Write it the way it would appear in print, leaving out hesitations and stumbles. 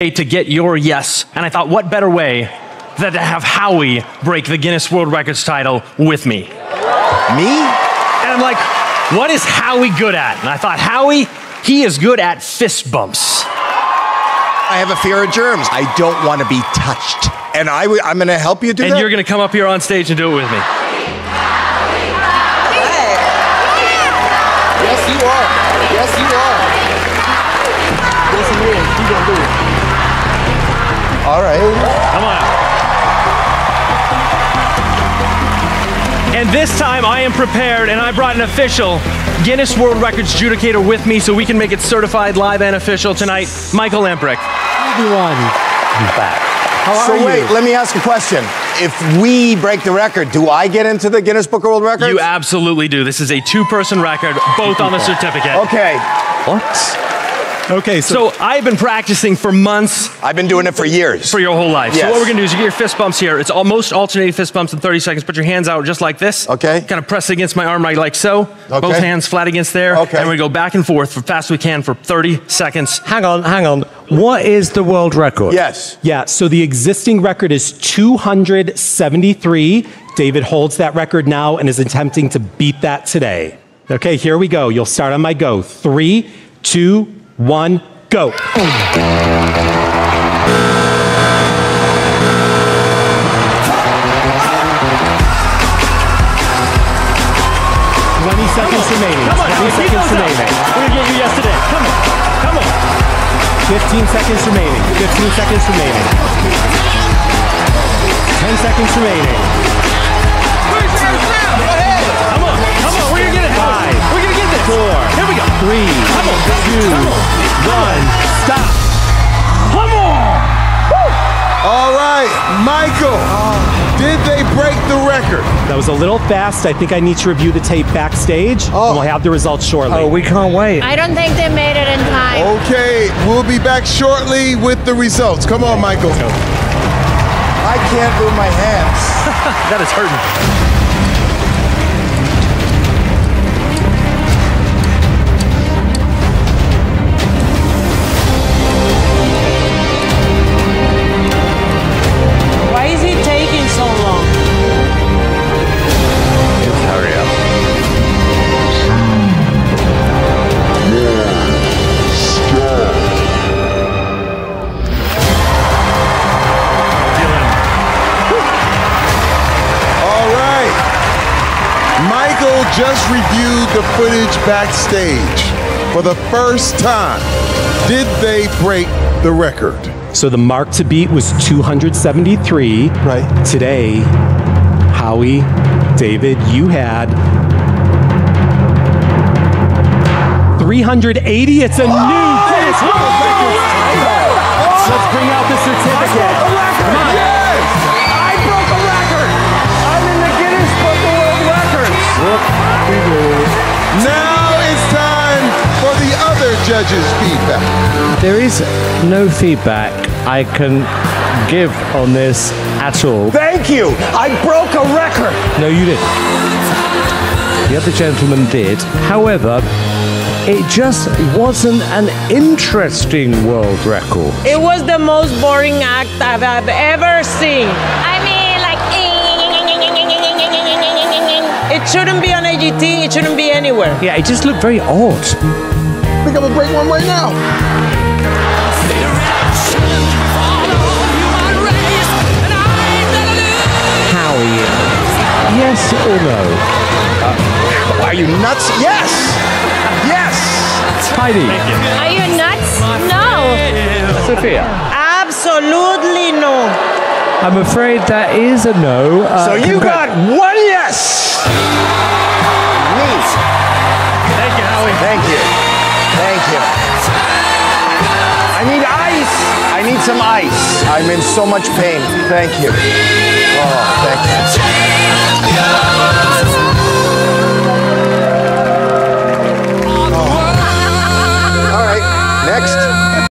to get your yes, and I thought, what better way than to have Howie break the Guinness World Records title with me. Me? And I'm like, what is Howie good at? And I thought, Howie, he is good at fist bumps. I have a fear of germs. I don't want to be touched. And I'm going to help you do that? And you're going to come up here on stage and do it with me. Howie. Yes, you are. Yes, you are. Yes, you are. You're going to do it. All right. Come on. And this time I am prepared, and I brought an official Guinness World Records adjudicator with me so we can make it certified, live, and official tonight. Michael Lamprich. Everyone, be back. So wait, let me ask a question. If we break the record, do I get into the Guinness Book of World Records? You absolutely do. This is a two-person record, both on the certificate. Okay. What? Okay, so I've been practicing for months. I've been doing it for years. For your whole life. Yes. So what we're gonna do is you get your fist bumps here. It's almost alternating fist bumps in 30 seconds. Put your hands out just like this. Okay. Kind of press against my arm right like so. Okay. Both hands flat against there. Okay. And we go back and forth for fast as we can for 30 seconds. Hang on. What is the world record? Yes. Yeah, so the existing record is 273. David holds that record now and is attempting to beat that today. Okay, here we go. You'll start on my go. 3, 2, 1, go. Come on, 20 seconds remaining. We're gonna get you yesterday. Come on. 15 seconds remaining. 10 seconds remaining. Go ahead. Come on. We're gonna get it. 5. 4. Here we go. 3, 2, 1, stop. Come on! Woo! All right, Michael, did they break the record? That was a little fast. I think I need to review the tape backstage, and we'll have the results shortly. Oh, we can't wait. I don't think they made it in time. Okay, we'll be back shortly with the results. Come on, Michael. Let's go. I can't move my hands. That is hurting. Just reviewed the footage backstage for the first time. Did they break the record? So the mark to beat was 273. Right. Today, Howie, David, you had 380. It's a new Guinness World Record. Let's bring out the certificate. Now it's time for the other judges' feedback. There is no feedback I can give on this at all. Thank you! I broke a record! No, you didn't. The other gentleman did. However, it just wasn't an interesting world record. It was the most boring act I've ever seen. It shouldn't be on AGT, it shouldn't be anywhere. Yeah, it just looked very odd. I think I'm gonna break one right now. Howie, yes or no? Are you nuts? Yes! Yes! Heidi. Are you nuts? No. Sophia. Absolutely no. I'm afraid that is a no. So you got one yes! Neat. Thank you, Howie. Thank you. I need ice. I need some ice. I'm in so much pain. Thank you. Oh, thank you.